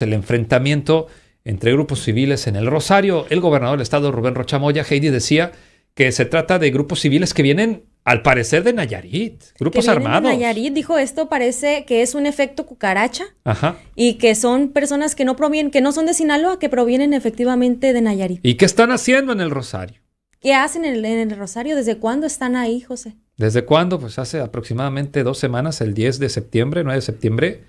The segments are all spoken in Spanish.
El enfrentamiento entre grupos civiles en El Rosario. El gobernador del estado, Rubén Rocha Moya, Heidi, decía que se trata de grupos civiles que vienen, al parecer, de Nayarit, grupos armados. Nayarit dijo esto, parece que es un efecto cucaracha. Ajá. Y que son personas que no provienen, que no son de Sinaloa, que provienen efectivamente de Nayarit. ¿Y qué están haciendo en El Rosario? ¿Qué hacen en El Rosario? ¿Desde cuándo están ahí, José? ¿Desde cuándo? Pues hace aproximadamente 2 semanas, el 10 de septiembre, 9 de septiembre,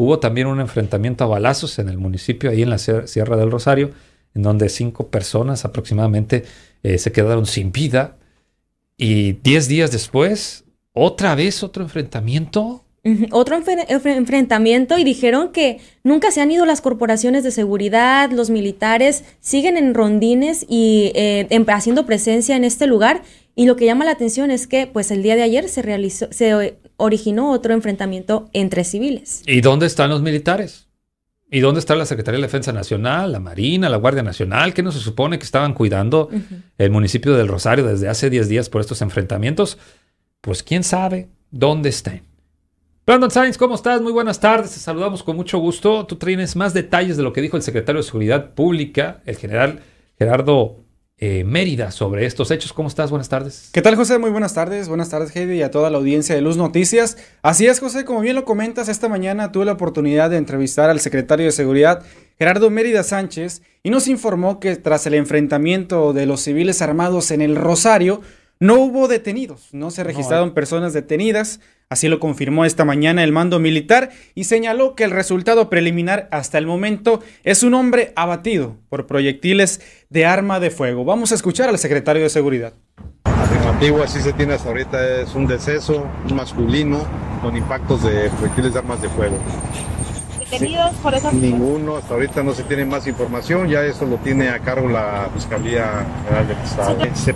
hubo también un enfrentamiento a balazos en el municipio, ahí en la Sierra del Rosario, en donde 5 personas aproximadamente se quedaron sin vida. Y 10 días después, otra vez otro enfrentamiento. Otro enfrentamiento, y dijeron que nunca se han ido las corporaciones de seguridad, los militares siguen en rondines y haciendo presencia en este lugar. Y lo que llama la atención es que pues el día de ayer se originó otro enfrentamiento entre civiles. ¿Y dónde están los militares? ¿Y dónde está la Secretaría de la Defensa Nacional, la Marina, la Guardia Nacional? ¿Qué no se supone que estaban cuidando el municipio del Rosario desde hace 10 días por estos enfrentamientos? Pues quién sabe dónde estén. Brandon Sainz, ¿cómo estás? Muy buenas tardes, te saludamos con mucho gusto. Tú tienes más detalles de lo que dijo el secretario de Seguridad Pública, el general Gerardo Mérida, sobre estos hechos. ¿Cómo estás? Buenas tardes. ¿Qué tal, José? Muy buenas tardes, Heidi, y a toda la audiencia de Luz Noticias. Así es, José, como bien lo comentas, esta mañana tuve la oportunidad de entrevistar al secretario de Seguridad, Gerardo Mérida Sánchez, y nos informó que tras el enfrentamiento de los civiles armados en El Rosario, no hubo detenidos, no se registraron personas detenidas. Así lo confirmó esta mañana el mando militar y señaló que el resultado preliminar hasta el momento es un hombre abatido por proyectiles de arma de fuego. Vamos a escuchar al secretario de Seguridad. Afirmativo, así se tiene hasta ahorita, es un deceso, un masculino con impactos de proyectiles de armas de fuego. ¿Detenidos por esas cosas? Ninguno, hasta ahorita no se tiene más información, ya eso lo tiene a cargo la Fiscalía General de Estado. Se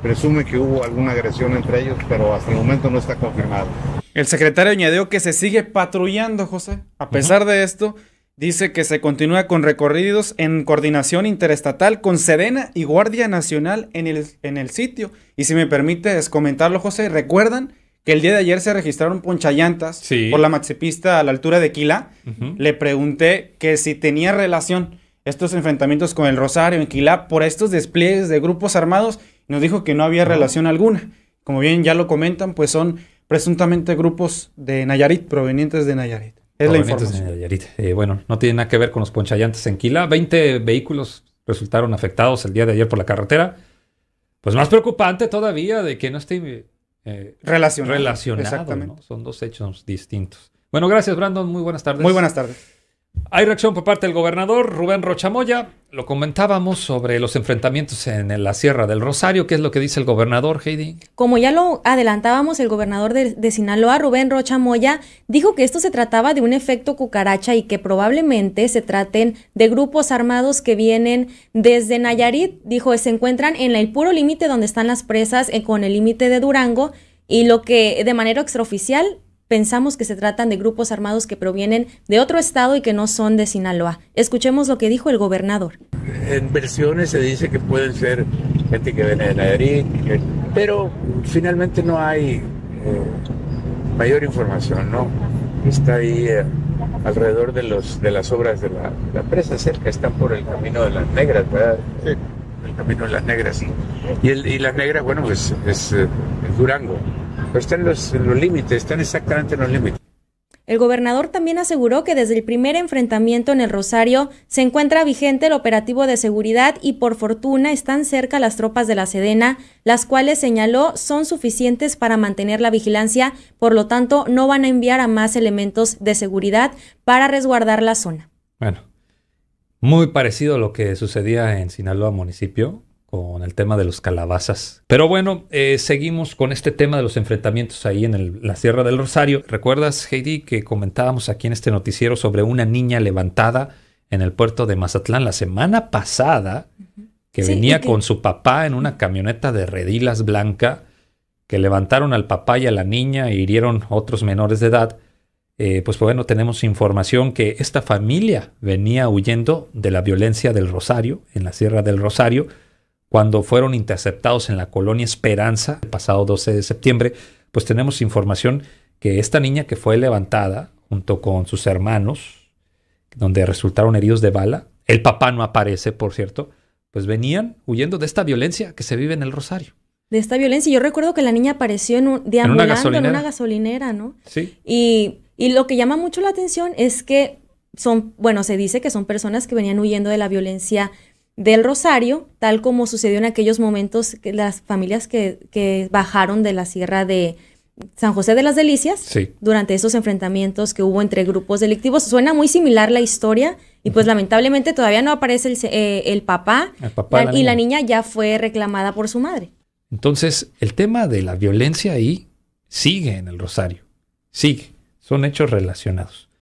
presume que hubo alguna agresión entre ellos, pero hasta el momento no está confirmado. El secretario añadió que se sigue patrullando, José. A pesar de esto, dice que se continúa con recorridos en coordinación interestatal con Sedena y Guardia Nacional en el sitio. Y si me permites comentarlo, José, ¿recuerdan que el día de ayer se registraron ponchallantas por la maxipista a la altura de Quilá? Le pregunté que si tenía relación estos enfrentamientos con El Rosario en Quilá por estos despliegues de grupos armados. Nos dijo que no había relación alguna. Como bien ya lo comentan, pues son presuntamente grupos de Nayarit, provenientes de Nayarit. Es la información. De Nayarit. Bueno, no tiene nada que ver con los ponchallantes en Quilá. 20 vehículos resultaron afectados el día de ayer por la carretera. Pues más preocupante todavía de que no esté relacionado. Exactamente. ¿No? Son 2 hechos distintos. Bueno, gracias, Brandon. Muy buenas tardes. Muy buenas tardes. Hay reacción por parte del gobernador Rubén Rocha Moya. Lo comentábamos sobre los enfrentamientos en la Sierra del Rosario. ¿Qué es lo que dice el gobernador, Heidi? Como ya lo adelantábamos, el gobernador de Sinaloa, Rubén Rocha Moya, dijo que esto se trataba de un efecto cucaracha y que probablemente se traten de grupos armados que vienen desde Nayarit. Dijo que se encuentran en el puro límite donde están las presas, con el límite de Durango, y lo que de manera extraoficial pensamos que se tratan de grupos armados que provienen de otro estado y que no son de Sinaloa. Escuchemos lo que dijo el gobernador. En versiones se dice que pueden ser gente que viene de Nayarit, pero finalmente no hay mayor información, ¿no? Está ahí alrededor de las obras de la presa, cerca están por el camino de las negras, ¿verdad? Sí. El camino de las negras. Y las negras, bueno, pues es Durango. Pero están en los límites, están exactamente en los límites. El gobernador también aseguró que desde el primer enfrentamiento en El Rosario se encuentra vigente el operativo de seguridad y por fortuna están cerca las tropas de la Sedena, las cuales señaló son suficientes para mantener la vigilancia, por lo tanto no van a enviar a más elementos de seguridad para resguardar la zona. Bueno, muy parecido a lo que sucedía en Sinaloa municipio, con el tema de los calabazas. Pero bueno, seguimos con este tema de los enfrentamientos ahí en la Sierra del Rosario. ¿Recuerdas, Heidi, que comentábamos aquí en este noticiero sobre una niña levantada en el puerto de Mazatlán la semana pasada, que venía con su papá en una camioneta de redilas blanca, que levantaron al papá y a la niña e hirieron otros menores de edad? Pues bueno, tenemos información que esta familia venía huyendo de la violencia del Rosario, en la Sierra del Rosario, cuando fueron interceptados en la colonia Esperanza el pasado 12 de septiembre, pues tenemos información que esta niña que fue levantada junto con sus hermanos donde resultaron heridos de bala, el papá no aparece, por cierto, pues venían huyendo de esta violencia que se vive en El Rosario. De esta violencia. Yo recuerdo que la niña apareció deambulando en una gasolinera, ¿no? Sí. Y lo que llama mucho la atención es que son, bueno, se dice que son personas que venían huyendo de la violencia del Rosario, tal como sucedió en aquellos momentos que las familias que bajaron de la sierra de San José de las Delicias, sí, durante esos enfrentamientos que hubo entre grupos delictivos. Suena muy similar la historia y pues lamentablemente todavía no aparece el papá, y la niña ya fue reclamada por su madre. Entonces, el tema de la violencia ahí sigue en El Rosario, sigue, son hechos relacionados.